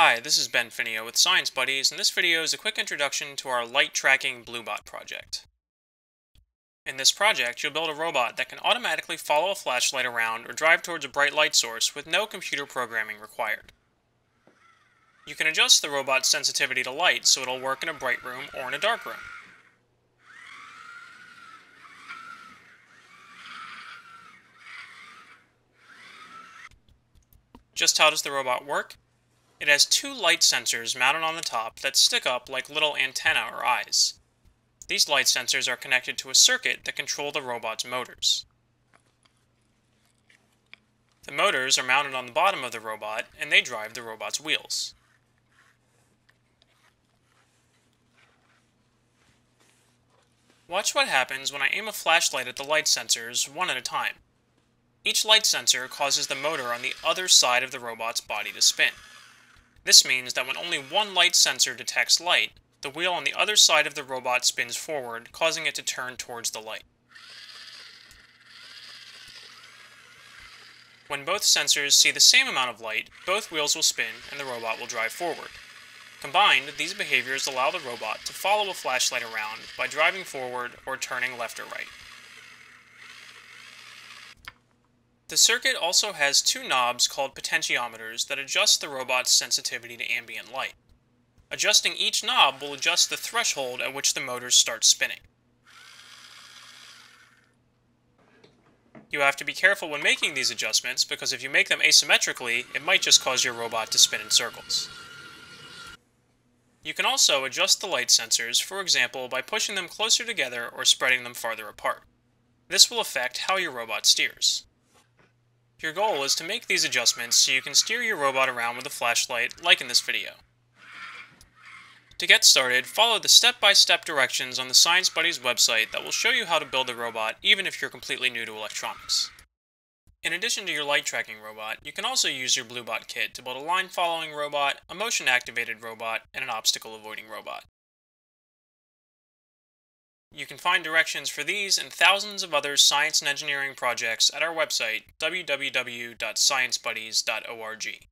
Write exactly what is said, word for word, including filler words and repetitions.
Hi, this is Ben Finio with Science Buddies, and this video is a quick introduction to our Light Tracking BlueBot project. In this project, you'll build a robot that can automatically follow a flashlight around or drive towards a bright light source with no computer programming required. You can adjust the robot's sensitivity to light so it'll work in a bright room or in a dark room. Just how does the robot work? It has two light sensors mounted on the top that stick up like little antennae or eyes. These light sensors are connected to a circuit that control the robot's motors. The motors are mounted on the bottom of the robot, and they drive the robot's wheels. Watch what happens when I aim a flashlight at the light sensors one at a time. Each light sensor causes the motor on the other side of the robot's body to spin. This means that when only one light sensor detects light, the wheel on the other side of the robot spins forward, causing it to turn towards the light. When both sensors see the same amount of light, both wheels will spin and the robot will drive forward. Combined, these behaviors allow the robot to follow a flashlight around by driving forward or turning left or right. The circuit also has two knobs called potentiometers that adjust the robot's sensitivity to ambient light. Adjusting each knob will adjust the threshold at which the motors start spinning. You have to be careful when making these adjustments, because if you make them asymmetrically, it might just cause your robot to spin in circles. You can also adjust the light sensors, for example, by pushing them closer together or spreading them farther apart. This will affect how your robot steers. Your goal is to make these adjustments so you can steer your robot around with a flashlight, like in this video. To get started, follow the step-by-step directions on the Science Buddies website that will show you how to build a robot, even if you're completely new to electronics. In addition to your light tracking robot, you can also use your BlueBot kit to build a line-following robot, a motion-activated robot, and an obstacle-avoiding robot. You can find directions for these and thousands of other science and engineering projects at our website, w w w dot science buddies dot org.